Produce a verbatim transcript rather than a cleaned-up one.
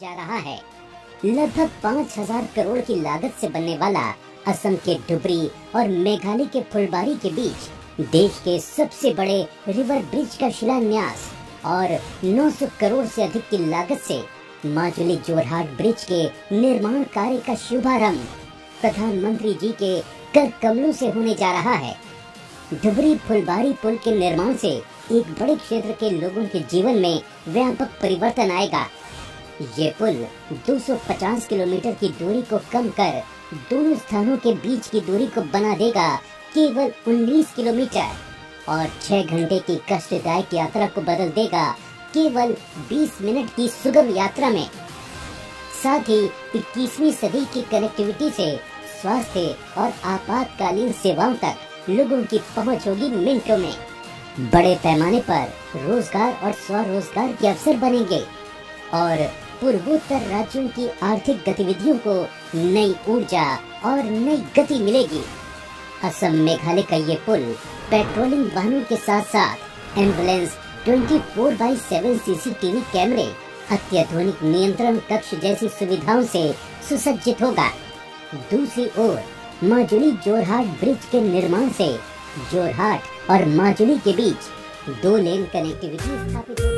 जा रहा है। लगभग पाँच हज़ार करोड़ की लागत से बनने वाला असम के धुबरी और मेघालय के फुलबारी के बीच देश के सबसे बड़े रिवर ब्रिज का शिलान्यास और नौ सौ करोड़ से अधिक की लागत से माजुली जोरहाट ब्रिज के निर्माण कार्य का शुभारंभ प्रधानमंत्री जी के कर कमलों से होने जा रहा है। धुबरी फुलबारी पुल के निर्माण से एक बड़े क्षेत्र के लोगों के जीवन में व्यापक परिवर्तन आएगा। ये पुल दो सौ पचास किलोमीटर की दूरी को कम कर दोनों स्थानों के बीच की दूरी को बना देगा केवल उन्नीस किलोमीटर और छह घंटे की कष्टदायक यात्रा को बदल देगा केवल बीस मिनट की सुगम यात्रा में। साथ ही इक्कीसवीं सदी की कनेक्टिविटी से स्वास्थ्य और आपातकालीन सेवाओं तक लोगों की पहुंच होगी मिनटों में। बड़े पैमाने पर रोजगार और स्वरोजगार के अवसर बनेंगे और पूर्वोत्तर राज्यों की आर्थिक गतिविधियों को नई ऊर्जा और नई गति मिलेगी। असम मेघालय का ये पुल पेट्रोलिंग वाहनों के साथ साथ एम्बुलेंस, चौबीस बाई सात सीसीटीवी कैमरे, अत्याधुनिक नियंत्रण कक्ष जैसी सुविधाओं से सुसज्जित होगा। दूसरी ओर माजुली जोरहाट ब्रिज के निर्माण से जोरहाट और माजुली के बीच दो लेन कनेक्टिविटी स्थापित होगी।